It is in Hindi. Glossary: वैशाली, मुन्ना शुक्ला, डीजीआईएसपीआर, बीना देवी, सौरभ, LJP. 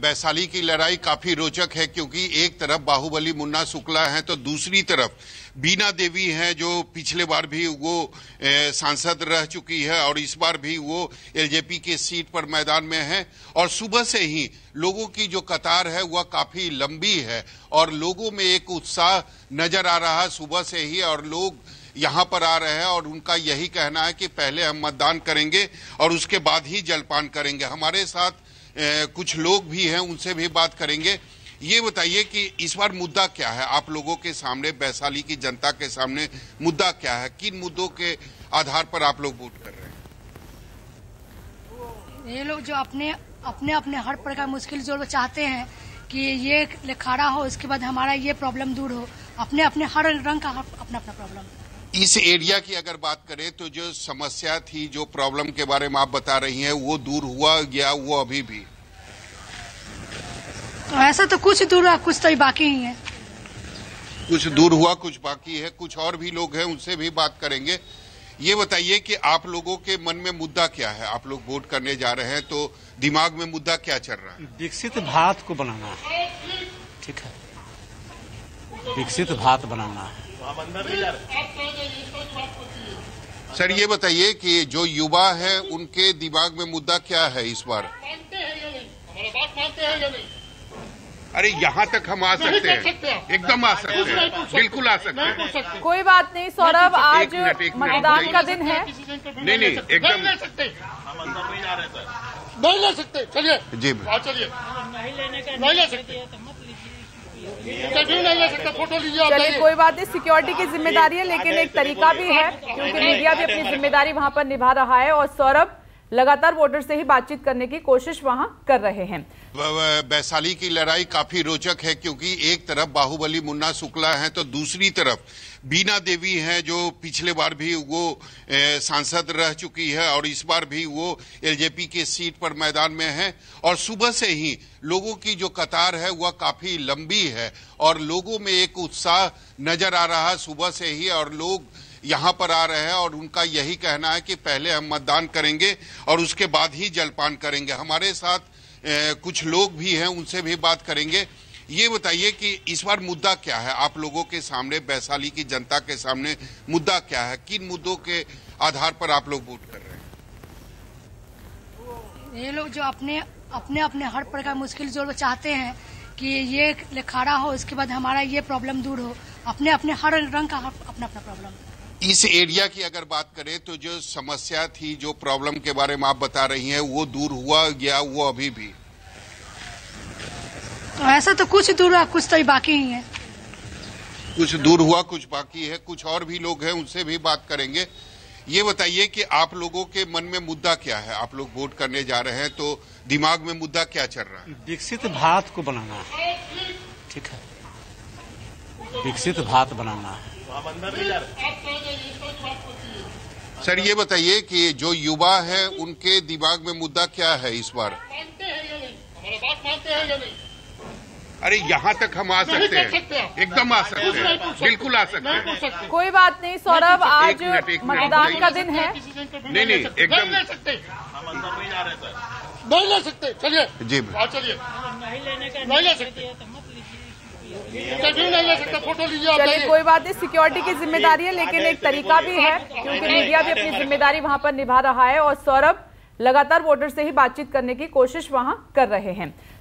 वैशाली की लड़ाई काफी रोचक है, क्योंकि एक तरफ बाहुबली मुन्ना शुक्ला हैं तो दूसरी तरफ बीना देवी हैं जो पिछले बार भी वो सांसद रह चुकी है और इस बार भी वो एलजेपी के सीट पर मैदान में है। और सुबह से ही लोगों की जो कतार है वह काफी लंबी है और लोगों में एक उत्साह नजर आ रहा है सुबह से ही, और लोग यहाँ पर आ रहे हैं और उनका यही कहना है कि पहले हम मतदान करेंगे और उसके बाद ही जलपान करेंगे। हमारे साथ कुछ लोग भी हैं, उनसे भी बात करेंगे। ये बताइए कि इस बार मुद्दा क्या है आप लोगों के सामने, वैशाली की जनता के सामने मुद्दा क्या है, किन मुद्दों के आधार पर आप लोग वोट कर रहे हैं? ये लोग जो अपने अपने अपने हर प्रकार मुश्किल जो चाहते हैं कि ये खड़ा हो, इसके बाद हमारा ये प्रॉब्लम दूर हो, अपने अपने हर रंग का अपना अपना प्रॉब्लम। इस एरिया की अगर बात करें तो जो समस्या थी, जो प्रॉब्लम के बारे में आप बता रही हैं, वो दूर हुआ या वो अभी भी? ऐसा तो कुछ दूर हुआ, कुछ तो बाकी ही है। कुछ दूर हुआ, कुछ बाकी है। कुछ और भी लोग हैं, उनसे भी बात करेंगे। ये बताइए कि आप लोगों के मन में मुद्दा क्या है? आप लोग वोट करने जा रहे हैं तो दिमाग में मुद्दा क्या चल रहा है? विकसित भारत को बनाना है, ठीक है, विकसित भारत बनाना है। सर ये बताइए कि जो युवा है उनके दिमाग में मुद्दा क्या है इस बार? अरे यहाँ तक हम आ सकते हैं, एकदम आ सकते हैं, बिल्कुल आ सकते हैं। कोई बात नहीं सौरभ, आज मतदान का दिन है। नहीं एकदम नहीं ले सकते, चलिए जी चलिए, नहीं ले सकते, चलिए कोई बात नहीं। सिक्योरिटी की जिम्मेदारी है, लेकिन एक तरीका भी है क्योंकि मीडिया भी अपनी जिम्मेदारी वहां पर निभा रहा है और सौरभ लगातार वोटर से ही बातचीत करने की कोशिश वहां कर रहे हैं। वैशाली की लड़ाई काफी रोचक है, क्योंकि एक तरफ बाहुबली मुन्ना शुक्ला हैं तो दूसरी तरफ बीना देवी हैं जो पिछले बार भी वो सांसद रह चुकी है और इस बार भी वो एलजेपी के सीट पर मैदान में है। और सुबह से ही लोगों की जो कतार है वह काफी लंबी है और लोगों में एक उत्साह नजर आ रहा है सुबह से ही, और लोग यहाँ पर आ रहे हैं और उनका यही कहना है कि पहले हम मतदान करेंगे और उसके बाद ही जलपान करेंगे। हमारे साथ कुछ लोग भी हैं, उनसे भी बात करेंगे। ये बताइए कि इस बार मुद्दा क्या है आप लोगों के सामने, वैशाली की जनता के सामने मुद्दा क्या है, किन मुद्दों के आधार पर आप लोग वोट कर रहे हैं? ये लोग जो अपने अपने अपने हर प्रकार मुश्किल जो चाहते हैं कि ये खड़ा हो, इसके बाद हमारा ये प्रॉब्लम दूर हो, अपने अपने हर रंग का अपना अपना प्रॉब्लम। इस एरिया की अगर बात करें तो जो समस्या थी, जो प्रॉब्लम के बारे में आप बता रही हैं, वो दूर हुआ या वो अभी भी? ऐसा तो कुछ दूर हुआ, कुछ तो बाकी ही है। कुछ दूर हुआ, कुछ बाकी है। कुछ और भी लोग हैं, उनसे भी बात करेंगे। ये बताइए कि आप लोगों के मन में मुद्दा क्या है? आप लोग वोट करने जा रहे हैं तो दिमाग में मुद्दा क्या चल रहा है? विकसित भारत को बनाना है, ठीक है, विकसित भारत बनाना है। सर ये बताइए कि जो युवा है उनके दिमाग में मुद्दा क्या है इस बार? अरे यहाँ तक हम आ सकते हैं, एकदम आ सकते हैं, बिल्कुल आ सकते हैं। कोई बात नहीं सौरभ, आज मतदान का दिन है। नहीं एकदम नहीं ले सकते, चलिए जी चलिए, नहीं ले सकते, चलिए कोई बात नहीं। सिक्योरिटी की जिम्मेदारी है, लेकिन एक तरीका भी है क्योंकि मीडिया भी अपनी जिम्मेदारी वहां पर निभा रहा है और सौरभ लगातार वोटर से ही बातचीत करने की कोशिश वहां कर रहे हैं।